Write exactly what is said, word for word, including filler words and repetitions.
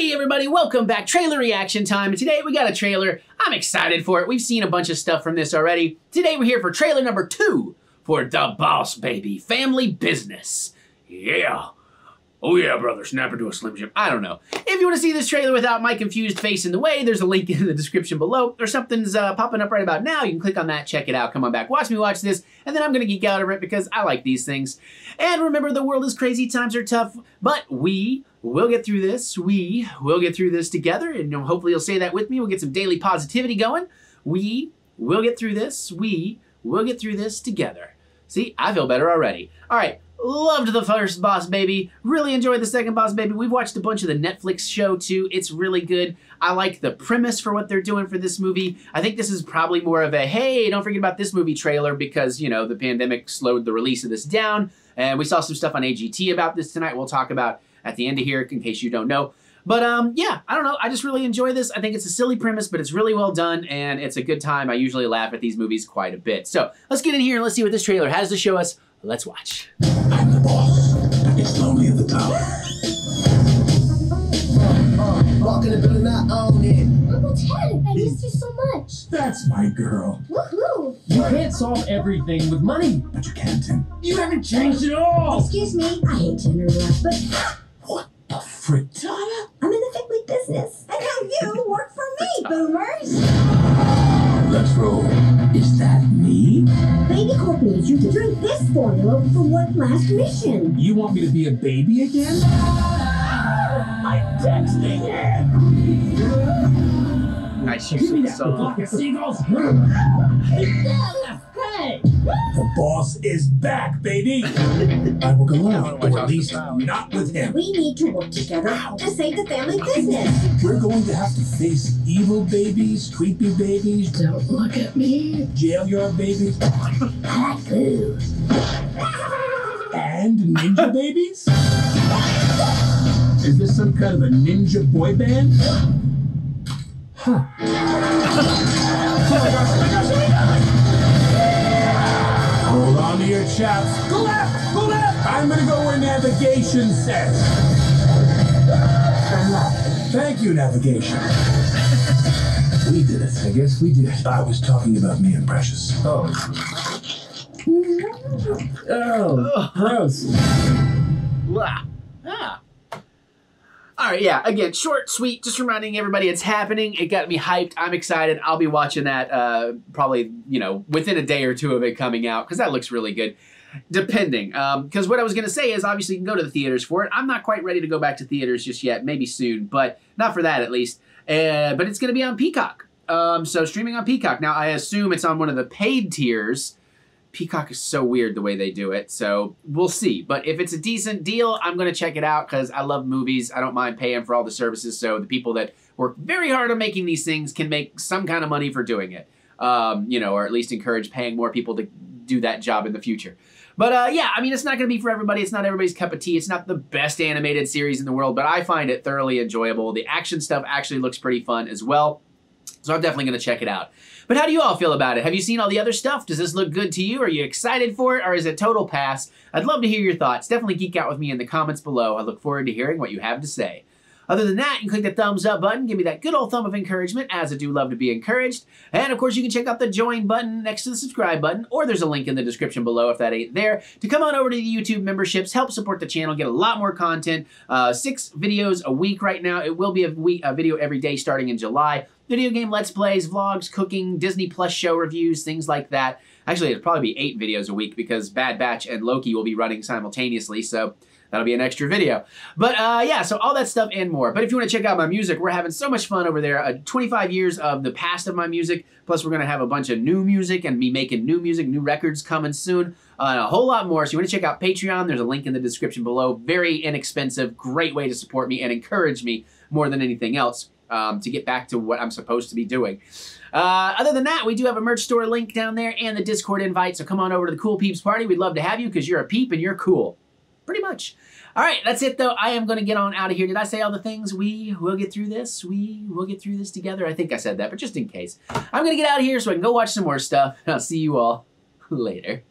Hey everybody, welcome back. Trailer reaction time. Today we got a trailer. I'm excited for it. We've seen a bunch of stuff from this already. Today we're here for trailer number two for The Boss Baby Family Business. Yeah. Oh yeah, brother, snap into a Slim Jim. I don't know. If you want to see this trailer without my confused face in the way, there's a link in the description below, or something's uh, popping up right about now. You can click on that, check it out, come on back, watch me watch this, and then I'm going to geek out over it because I like these things. And remember, the world is crazy, times are tough, but we... We'll get through this. We will get through this together, and hopefully you'll say that with me. We'll get some daily positivity going. We will get through this. We will get through this together. See, I feel better already. All right, loved the first Boss Baby. Really enjoyed the second Boss Baby. We've watched a bunch of the Netflix show, too. It's really good. I like the premise for what they're doing for this movie. I think this is probably more of a, hey, don't forget about this movie trailer because, you know, the pandemic slowed the release of this down, and we saw some stuff on A G T about this tonight. We'll talk about at the end of here, in case you don't know. But um, yeah, I don't know. I just really enjoy this. I think it's a silly premise, but it's really well done, and it's a good time. I usually laugh at these movies quite a bit. So let's get in here and let's see what this trailer has to show us. Let's watch. I'm the boss. It's lonely at the top. Walk in the building, I own it. Uncle Ted, I missed you so much. That's my girl. Woohoo! You can't solve everything with money. But you can, Tim. You haven't changed at all. Excuse me. I hate to interrupt, but... What the frick, Donna? I'm in the family business. And how you work for me, boomers. Let's roll. Is that me? Baby Corp needs you to drink this formula for one last mission. You want me to be a baby again? I'm texting it. Nice use of the song. Block of seagulls. The boss is back, baby! I will go out, or at least not with him. We need to work together to save the family business. We're going to have to face evil babies, creepy babies. Don't look at me. Jail yard babies. Hot goo. And ninja babies? Is this some kind of a ninja boy band? Huh. Oh my gosh, oh my gosh! Hold on to your chaps. Go left! Go left! I'm gonna go where navigation says. Thank you, navigation. We did it. I guess we did it. I was talking about me and Precious. Oh. Oh, gross. Ah. All right, yeah, again, short, sweet, just reminding everybody it's happening. It got me hyped. I'm excited. I'll be watching that uh, probably, you know, within a day or two of it coming out because that looks really good, depending. Because um, what I was going to say is obviously you can go to the theaters for it. I'm not quite ready to go back to theaters just yet, maybe soon, but not for that at least. Uh, but it's going to be on Peacock. Um, so streaming on Peacock. Now, I assume it's on one of the paid tiers. Peacock is so weird the way they do it, so we'll see. But if it's a decent deal, I'm going to check it out because I love movies. I don't mind paying for all the services, so the people that work very hard on making these things can make some kind of money for doing it, um, you know, or at least encourage paying more people to do that job in the future. But uh, yeah, I mean, it's not going to be for everybody. It's not everybody's cup of tea. It's not the best animated series in the world, but I find it thoroughly enjoyable. The action stuff actually looks pretty fun as well. So I'm definitely going to check it out. But how do you all feel about it? Have you seen all the other stuff? Does this look good to you? Are you excited for it? Or is it total pass? I'd love to hear your thoughts. Definitely geek out with me in the comments below. I look forward to hearing what you have to say. Other than that, you can click the thumbs up button. Give me that good old thumb of encouragement, as I do love to be encouraged. And of course, you can check out the join button next to the subscribe button, or there's a link in the description below if that ain't there, to come on over to the YouTube memberships, help support the channel, get a lot more content. Uh, six videos a week right now. It will be a, week, a video every day starting in July. Video game Let's Plays, vlogs, cooking, Disney Plus show reviews, things like that. Actually, it'll probably be eight videos a week because Bad Batch and Loki will be running simultaneously, so that'll be an extra video. But uh, yeah, so all that stuff and more. But if you want to check out my music, we're having so much fun over there. Uh, twenty-five years of the past of my music, plus we're going to have a bunch of new music and me making new music, new records coming soon, uh, and a whole lot more. So you want to check out Patreon, there's a link in the description below. Very inexpensive, great way to support me and encourage me more than anything else. Um, to get back to what I'm supposed to be doing. Uh, other than that, we do have a merch store link down there and the Discord invite, so come on over to the Cool Peeps Party. We'd love to have you because you're a peep and you're cool. Pretty much. All right, that's it, though. I am going to get on out of here. Did I say all the things? We will get through this. We will get through this together. I think I said that, but just in case. I'm going to get out of here so I can go watch some more stuff, and I'll see you all later.